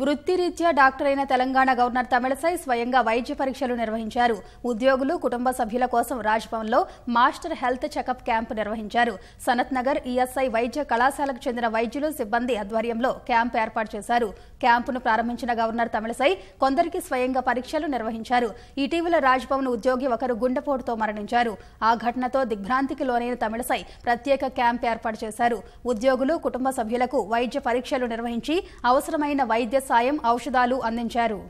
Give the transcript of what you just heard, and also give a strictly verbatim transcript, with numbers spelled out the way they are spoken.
వృత్తిరీత్యా డాక్టర్ అయిన తెలంగాణ గవర్నర్ తమిళసై స్వయంగా వైద్య పరీక్షలు నిర్వహించారు. ఉద్యోగులు కుటుంబ సభ్యుల కోసం రాజ్ భవన్ లో మాస్టర్ హెల్త్ చెకప్ క్యాంప్ నిర్వహించారు. సనత్ నగర్ ఈఎస్ఐ వైద్య కళాశాలకు చెందిన వైద్యులు సిబ్బంది ఆధ్వర్యంలో క్యాంప్ ఏర్పాటు చేశారు. క్యాంపును ప్రారంభించిన గవర్నర్ తమిళసై కొందరికి స్వయంగా పరీక్షలు నిర్వహించారు. ఇటీవల రాజ్ భవన్ ఉద్యోగి ఒకరు గుండెపోటుతో మరణించారు. ఆ ఘటనతో దిగ్భ్రాంతికి లోనైన తమిళసై ప్రత్యేక క్యాంప్ ఏర్పాటు చేశారు. ఉద్యోగులు కుటుంబ సభ్యులకు వైద్య పరీక్షలు నిర్వహించి అవసరమైన వైద్య సాయం ఔషధాలు అందించారు.